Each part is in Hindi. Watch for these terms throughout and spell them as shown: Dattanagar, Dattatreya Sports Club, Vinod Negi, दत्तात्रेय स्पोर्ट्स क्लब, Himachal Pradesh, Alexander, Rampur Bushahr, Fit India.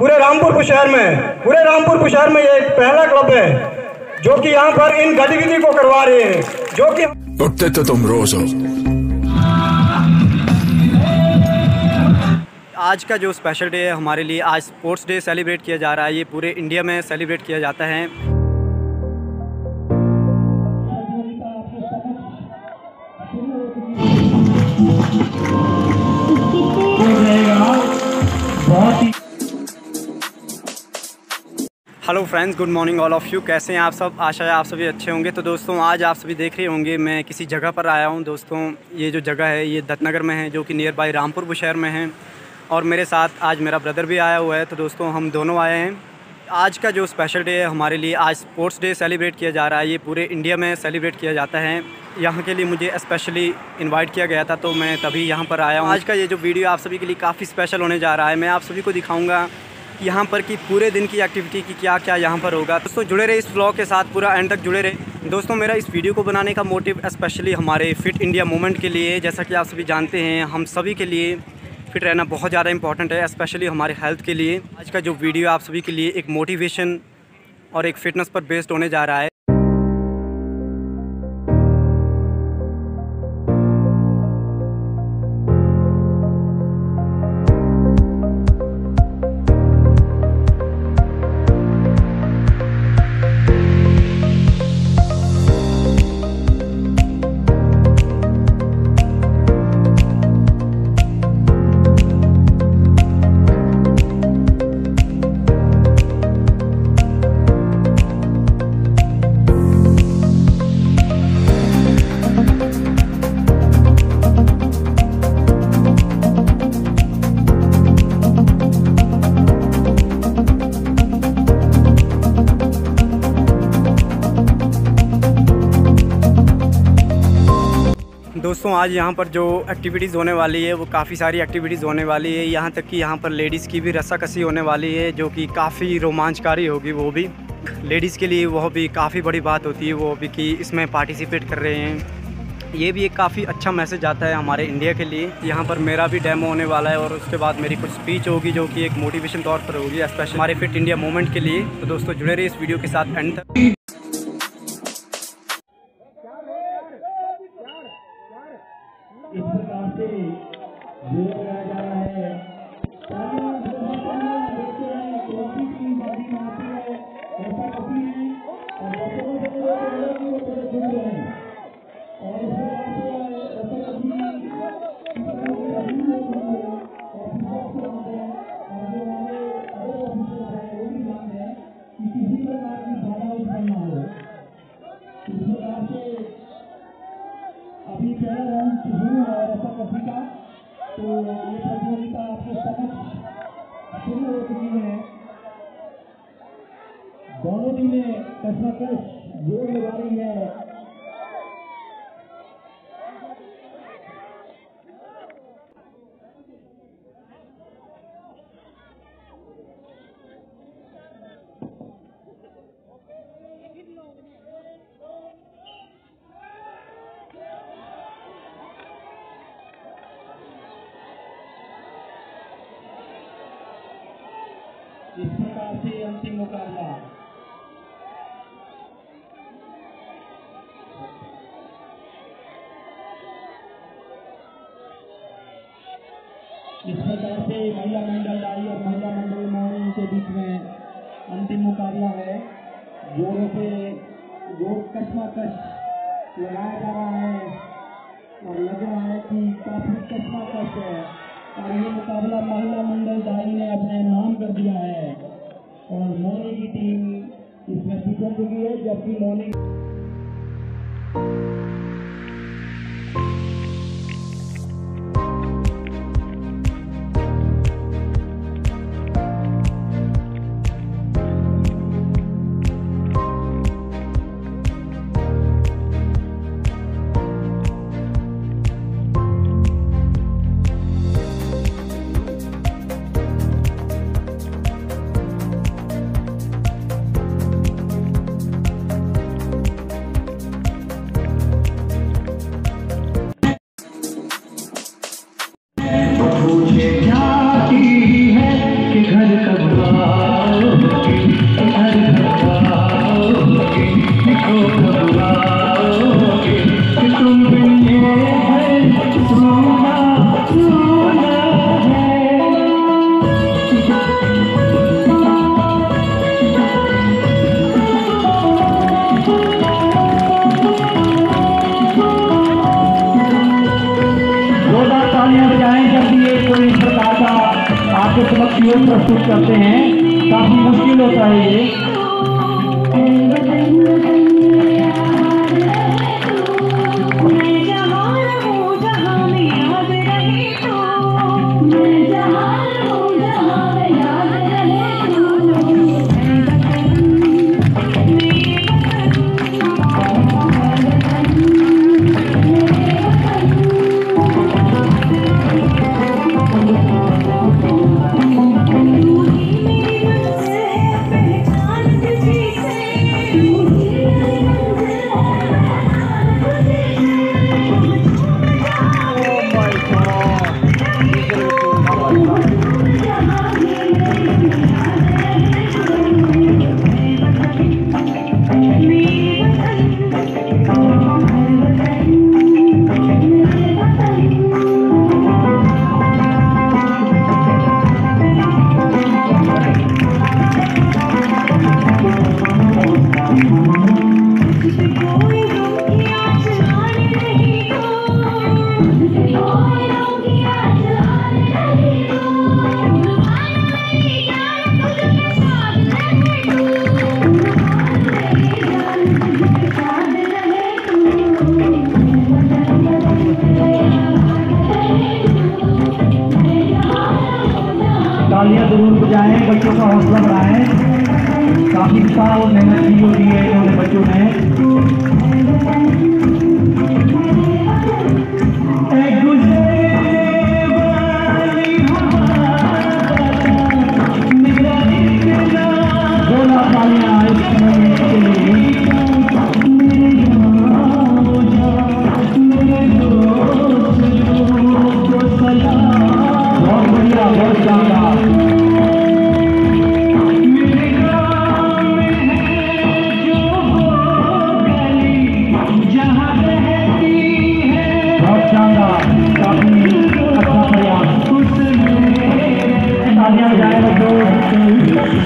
पूरे रामपुर बुशहर में ये पहला क्लब है जो कि यहाँ पर इन गतिविधि को करवा रहे हैं। जो कि उठते तो तुम रोज हो। आज का जो स्पेशल डे है हमारे लिए, आज स्पोर्ट्स डे सेलिब्रेट किया जा रहा है। ये पूरे इंडिया में सेलिब्रेट किया जाता है। Hello friends, good morning all of you. कैसे हैं आप सब? आशा है आप सभी अच्छे होंगे। तो दोस्तों, आज आप सभी देख रहे होंगे मैं किसी जगह पर आया हूं। दोस्तों, ये जो जगह है ये दत्तनगर में है, जो कि नियर बाई रामपुर बुशहर में है। और मेरे साथ आज मेरा ब्रदर भी आया हुआ है। तो दोस्तों, हम दोनों आए हैं। आज का जो स्पेशल डे है हमारे लिए, आज स्पोर्ट्स डे सेलिब्रेट किया जा रहा है। ये पूरे इंडिया में सेलिब्रेट किया जाता है। यहाँ के लिए मुझे स्पेशली इनवाइट किया गया था, तो मैं तभी यहाँ पर आया हूँ। आज का ये जो वीडियो आप सभी के लिए काफ़ी स्पेशल होने जा रहा है। मैं आप सभी को दिखाऊँगा यहाँ पर कि पूरे दिन की एक्टिविटी की क्या क्या यहाँ पर होगा। दोस्तों, जुड़े रहे इस व्लॉग के साथ, पूरा एंड तक जुड़े रहे। दोस्तों, मेरा इस वीडियो को बनाने का मोटिव स्पेशली हमारे फिट इंडिया मूवमेंट के लिए, जैसा कि आप सभी जानते हैं हम सभी के लिए फिट रहना बहुत ज़्यादा इंपॉर्टेंट है, स्पेशली हमारे हेल्थ के लिए। आज का जो वीडियो आप सभी के लिए एक मोटिवेशन और एक फ़िटनेस पर बेस्ड होने जा रहा है। दोस्तों, आज यहाँ पर जो एक्टिविटीज़ होने वाली है वो काफ़ी सारी एक्टिविटीज़ होने वाली है। यहाँ तक कि यहाँ पर लेडीज़ की भी रस्साकसी होने वाली है, जो कि काफ़ी रोमांचकारी होगी। वो भी लेडीज़ के लिए वो भी काफ़ी बड़ी बात होती है, वो भी कि इसमें पार्टिसिपेट कर रहे हैं। ये भी एक काफ़ी अच्छा मैसेज आता है हमारे इंडिया के लिए। यहाँ पर मेरा भी डेमो होने वाला है और उसके बाद मेरी कुछ स्पीच होगी, जो कि एक मोटिवेशन तौर पर होगी, स्पेशल हमारे फिट इंडिया मूवमेंट के लिए। तो दोस्तों, जुड़े रहिए इस वीडियो के साथ एंड तक। इस प्रकार से ये लगाया जा रहा है। दोनों टीमें कसरत जोर लगा रही है। इस प्रकार से अंतिम मुकाबला महिला मंडल डाली और महिला मंडल मोहनी के बीच में अंतिम मुकाबला है। जोरों से जोर कशमकश लगाया जा रहा है और लग रहा है कि काफी कशमकश है। और ये मुकाबला महिला मंडल डाली ने अपने नाम कर दिया है और मोहनी की टीम इसमें जीत चुकी है, जबकि मोहनी प्रस्तुत करते हैं, काफी मुश्किल होता है ये। बच्चों का हौसला बढ़ाएं, काफी साल मेहनत की होती है इन्होंने बच्चों ने। दो लाख तालियां आए इस समय के लिए। बहुत बढ़िया, बहुत शानदार।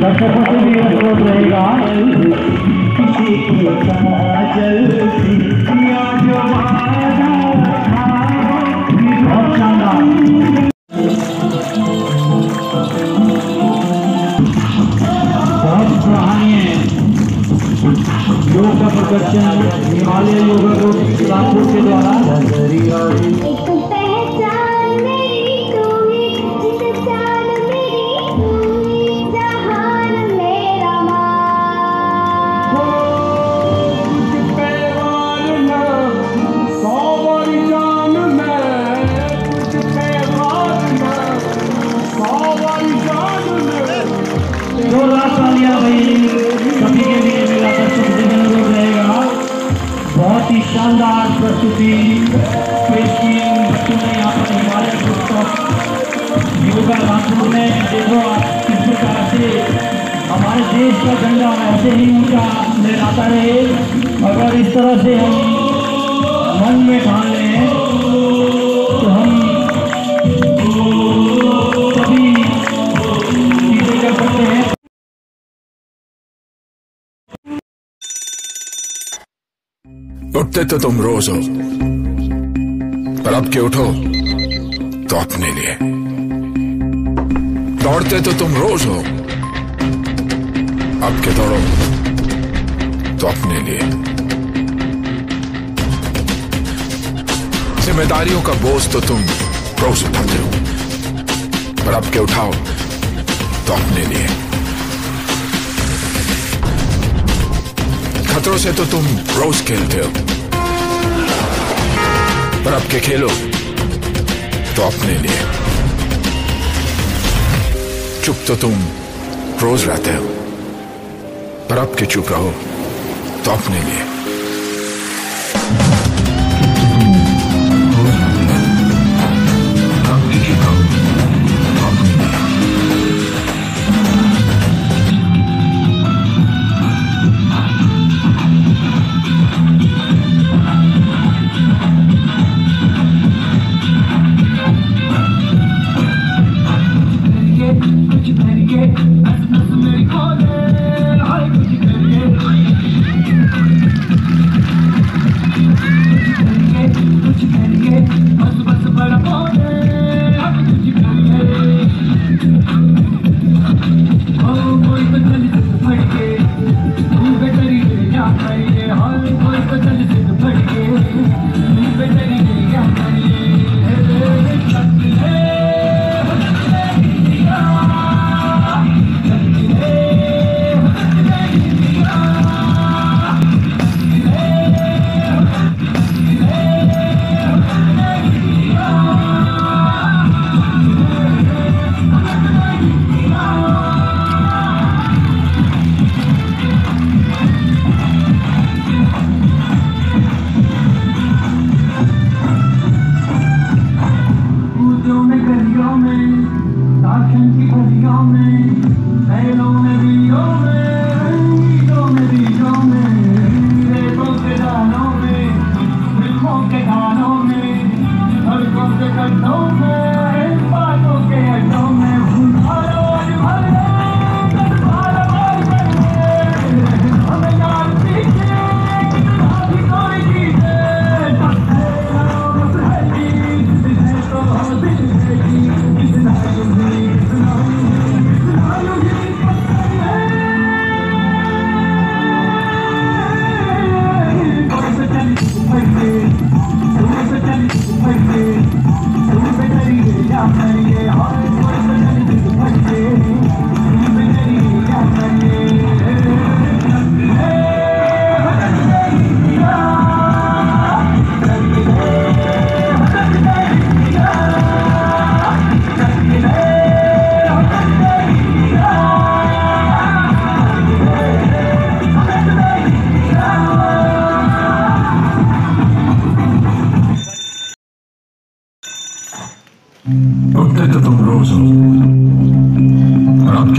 दर्शकों से भी अनुरोध रहेगा, बहुत शानदार, बहुत सराहनीय योग का प्रदर्शन हिमालय योगा ग्रुप रामपुर के द्वारा। शानदार प्रस्तुति पेश की बच्चों ने यहाँ पर हिमालय योगा रामपुर में। देखो आप किस प्रकार से हमारे देश का झंडा ऐसे ही ऊँचा लहराता रहे, अगर इस तरह से हम मन में ठान लें तो हम सभी चीज़ें कर सकते हैं। उठते तो तुम रोज हो, पर अब के उठो तो अपने लिए। दौड़ते तो तुम रोज हो, अब के दौड़ो तो अपने लिए। जिम्मेदारियों का बोझ तो तुम रोज उठाते हो, पर अब के उठाओ तो अपने लिए। खतरों से तो तुम रोज खेलते हो, पर अब के खेलो तो अपने लिए। चुप तो तुम रोज रहते हो, पर अब के चुप रहो तो अपने लिए।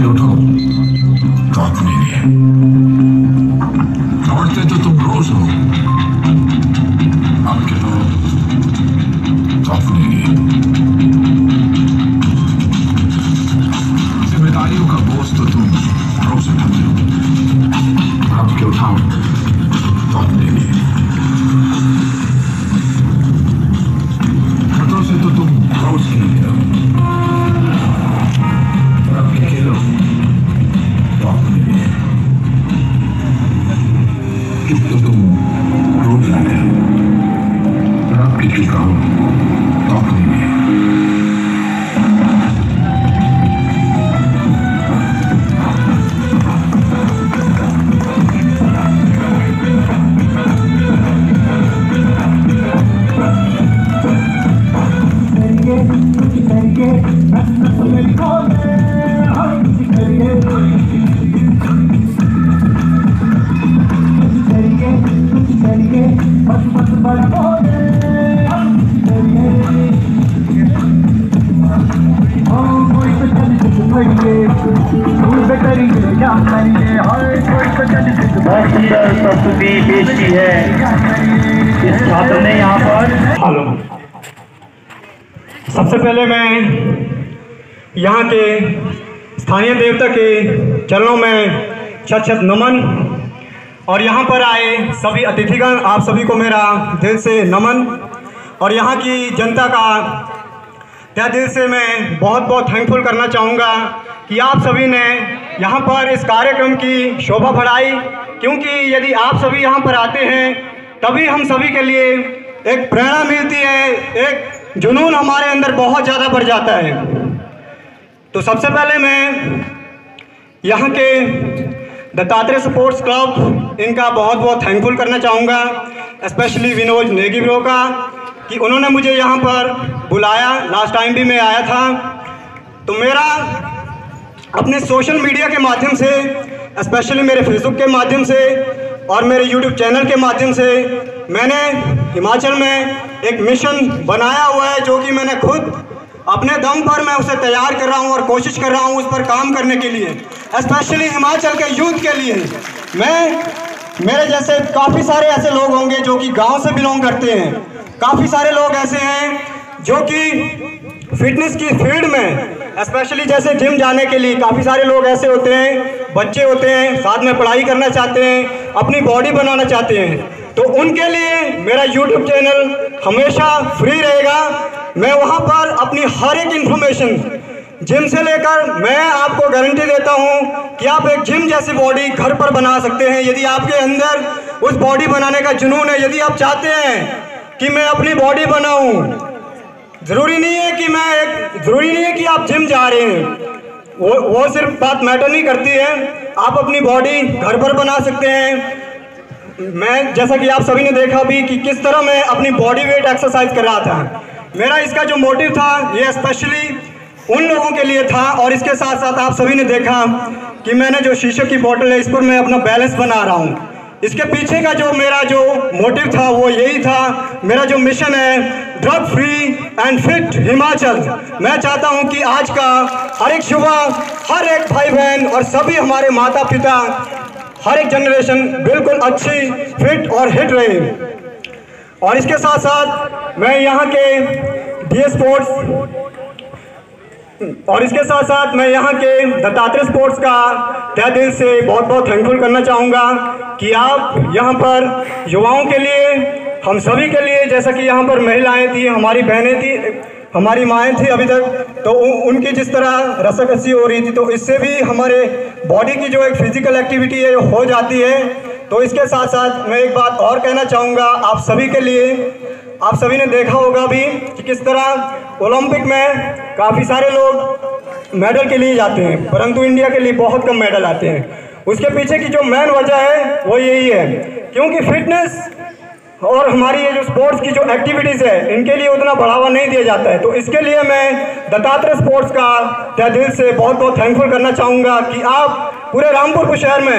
उठो, तो नहीं है दौड़ते तो तुम रोज हो, आपके तो नहीं है। जिम्मेदारियों का बोझ तो तुम रोज उठाते हो, आपके उठाओ तो नहीं है। खतरों से तो तुम रोज खेलते हो, यहाँ के स्थानीय देवता के चरणों में शत शत नमन। और यहाँ पर आए सभी अतिथिगण, आप सभी को मेरा दिल से नमन। और यहाँ की जनता का तहे दिल से मैं बहुत बहुत थैंकफुल करना चाहूँगा कि आप सभी ने यहाँ पर इस कार्यक्रम की शोभा बढ़ाई, क्योंकि यदि आप सभी यहाँ पर आते हैं तभी हम सभी के लिए एक प्रेरणा मिलती है, एक जुनून हमारे अंदर बहुत ज़्यादा बढ़ जाता है। तो सबसे पहले मैं यहाँ के दत्तात्रेय स्पोर्ट्स क्लब, इनका बहुत बहुत थैंकफुल करना चाहूँगा, स्पेशली विनोद नेगी ब्रो का, कि उन्होंने मुझे यहाँ पर बुलाया। लास्ट टाइम भी मैं आया था, तो मेरा अपने सोशल मीडिया के माध्यम से, स्पेशली मेरे फेसबुक के माध्यम से और मेरे यूट्यूब चैनल के माध्यम से मैंने हिमाचल में एक मिशन बनाया हुआ है, जो कि मैंने खुद अपने दम पर मैं उसे तैयार कर रहा हूं और कोशिश कर रहा हूं उस पर काम करने के लिए, स्पेशली हिमाचल के यूथ के लिए। मेरे जैसे काफ़ी सारे ऐसे लोग होंगे जो कि गांव से बिलोंग करते हैं, काफ़ी सारे लोग ऐसे हैं जो कि फिटनेस की फील्ड में, स्पेशली जैसे जिम जाने के लिए काफ़ी सारे लोग ऐसे होते हैं, बच्चे होते हैं, साथ में पढ़ाई करना चाहते हैं, अपनी बॉडी बनाना चाहते हैं। तो उनके लिए मेरा यूट्यूब चैनल हमेशा फ्री रहेगा। मैं वहाँ पर अपनी हर एक इन्फॉर्मेशन जिम से लेकर, मैं आपको गारंटी देता हूँ कि आप एक जिम जैसी बॉडी घर पर बना सकते हैं, यदि आपके अंदर उस बॉडी बनाने का जुनून है। यदि आप चाहते हैं कि मैं अपनी बॉडी बनाऊँ, ज़रूरी नहीं है कि आप जिम जा रहे हैं, वो सिर्फ बात मैटर नहीं करती है। आप अपनी बॉडी घर पर बना सकते हैं। मैं, जैसा कि आप सभी ने देखा भी कि किस तरह मैं अपनी बॉडी वेट एक्सरसाइज कर रहा था, मेरा इसका जो मोटिव था ये स्पेशली उन लोगों के लिए था। और इसके साथ साथ आप सभी ने देखा कि मैंने जो शीशे की बोतल है इस पर मैं अपना बैलेंस बना रहा हूँ। इसके पीछे का जो मेरा जो मोटिव था वो यही था। मेरा जो मिशन है, drug free and fit Himachal. मैं चाहता हूँ कि आज का हर एक युवा, हर एक भाई बहन और सभी हमारे माता पिता, हर एक जनरेशन बिल्कुल अच्छी, फिट और हिट रहे। और इसके साथ साथ मैं यहाँ के दत्तात्रेय स्पोर्ट्स का तहे दिल से बहुत बहुत थैंकफुल करना चाहूँगा कि आप यहाँ पर युवाओं के लिए, हम सभी के लिए, जैसा कि यहाँ पर महिलाएं थी, हमारी बहनें थी, हमारी माएँ थी अभी तक, तो उनकी जिस तरह रस्साकसी हो रही थी, तो इससे भी हमारे बॉडी की जो एक फिजिकल एक्टिविटी है हो जाती है। तो इसके साथ साथ मैं एक बात और कहना चाहूँगा आप सभी के लिए। आप सभी ने देखा होगा भी कि किस तरह ओलंपिक में काफ़ी सारे लोग मेडल के लिए जाते हैं, परंतु इंडिया के लिए बहुत कम मेडल आते हैं। उसके पीछे की जो मेन वजह है वो यही है, क्योंकि फिटनेस और हमारी ये जो स्पोर्ट्स की जो एक्टिविटीज़ है इनके लिए उतना बढ़ावा नहीं दिया जाता है। तो इसके लिए मैं दत्तात्रेय स्पोर्ट्स का तहे दिल से बहुत बहुत थैंकफुल करना चाहूँगा कि आप पूरे रामपुर बुशहर में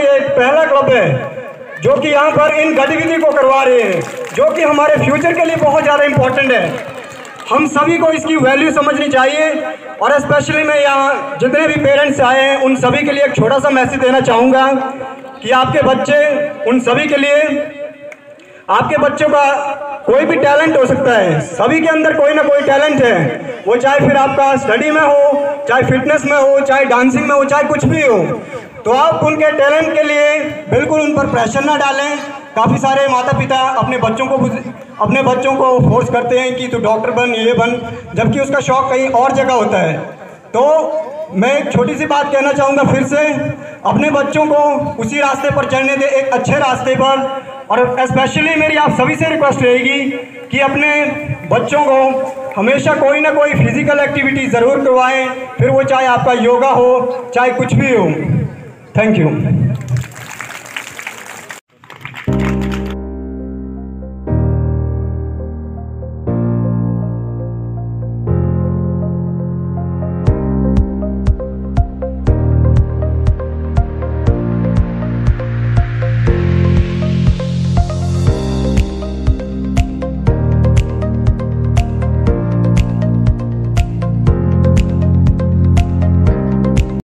ये एक पहला क्लब है जो कि यहाँ पर इन गतिविधि को करवा रहे हैं, जो कि हमारे फ्यूचर के लिए बहुत ज़्यादा इम्पोर्टेंट है। हम सभी को इसकी वैल्यू समझनी चाहिए। और स्पेशली मैं यहाँ जितने भी पेरेंट्स आए हैं उन सभी के लिए एक छोटा सा मैसेज देना चाहूँगा कि आपके बच्चे उन सभी के लिए, आपके बच्चों का कोई भी टैलेंट हो सकता है, सभी के अंदर कोई ना कोई टैलेंट है, वो चाहे फिर आपका स्टडी में हो, चाहे फिटनेस में हो, चाहे डांसिंग में हो, चाहे कुछ भी हो। तो आप उनके टैलेंट के लिए बिल्कुल उन पर प्रेशर ना डालें। काफ़ी सारे माता पिता अपने बच्चों को फोर्स करते हैं कि तू डॉक्टर बन, ये बन, जबकि उसका शौक़ कहीं और जगह होता है। तो मैं एक छोटी सी बात कहना चाहूँगा फिर से, अपने बच्चों को उसी रास्ते पर चलने दें, एक अच्छे रास्ते पर। और स्पेशली मेरी आप सभी से रिक्वेस्ट रहेगी कि अपने बच्चों को हमेशा कोई ना कोई फिज़िकल एक्टिविटी ज़रूर करवाएँ, फिर वो चाहे आपका योगा हो, चाहे कुछ भी हो। Thank you.